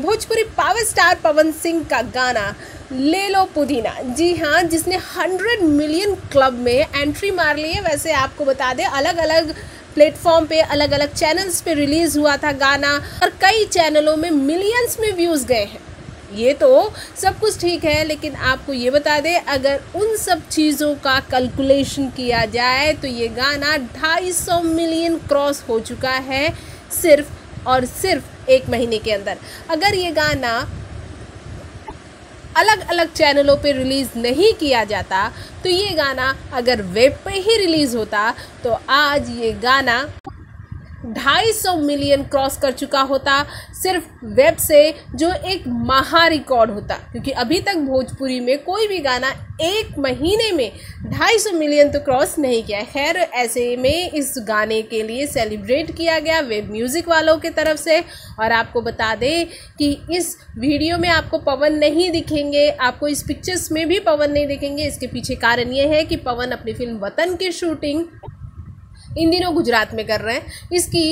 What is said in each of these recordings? Bhojpuri power star Pawan Singh का गाना ले लो पुदीना। जी हाँ, जिसने 100 मिलियन क्लब में एंट्री मार ली है। वैसे आपको बता दें, अलग अलग प्लेटफॉर्म पे, अलग अलग चैनल्स पे रिलीज़ हुआ था गाना और कई चैनलों में मिलियंस में व्यूज़ गए हैं। ये तो सब कुछ ठीक है, लेकिन आपको ये बता दें, अगर उन सब चीज़ों का कैलकुलेशन किया जाए तो ये गाना 250 मिलियन क्रॉस हो चुका है सिर्फ और सिर्फ एक महीने के अंदर। अगर ये गाना अलग अलग चैनलों पे रिलीज़ नहीं किया जाता तो ये गाना अगर वेब पे ही रिलीज़ होता तो आज ये गाना 250 मिलियन क्रॉस कर चुका होता सिर्फ वेब से, जो एक महा रिकॉर्ड होता। क्योंकि अभी तक भोजपुरी में कोई भी गाना एक महीने में 250 मिलियन तो क्रॉस नहीं किया। खैर, ऐसे में इस गाने के लिए सेलिब्रेट किया गया वेब म्यूज़िक वालों की तरफ से। और आपको बता दें कि इस वीडियो में आपको पवन नहीं दिखेंगे, आपको इस पिक्चर्स में भी पवन नहीं दिखेंगे। इसके पीछे कारण ये है कि पवन अपनी फिल्म वतन की शूटिंग इन दिनों गुजरात में कर रहे हैं। इसकी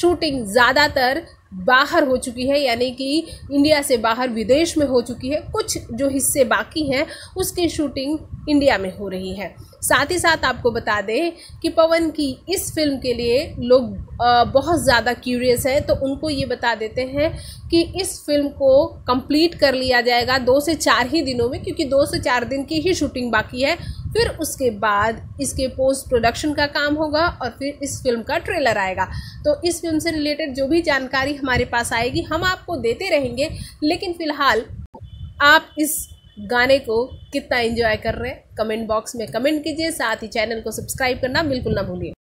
शूटिंग ज़्यादातर बाहर हो चुकी है, यानी कि इंडिया से बाहर विदेश में हो चुकी है। कुछ जो हिस्से बाकी हैं उसकी शूटिंग इंडिया में हो रही है। साथ ही साथ आपको बता दें कि पवन की इस फिल्म के लिए लोग बहुत ज़्यादा क्यूरियस हैं, तो उनको ये बता देते हैं कि इस फिल्म को कंप्लीट कर लिया जाएगा 2 से 4 ही दिनों में, क्योंकि 2 से 4 दिन की ही शूटिंग बाकी है। फिर उसके बाद इसके पोस्ट प्रोडक्शन का काम होगा और फिर इस फिल्म का ट्रेलर आएगा। तो इस फिल्म से रिलेटेड जो भी जानकारी हमारे पास आएगी हम आपको देते रहेंगे, लेकिन फ़िलहाल आप इस गाने को कितना एंजॉय कर रहे हैं कमेंट बॉक्स में कमेंट कीजिए। साथ ही चैनल को सब्सक्राइब करना बिल्कुल ना भूलिए।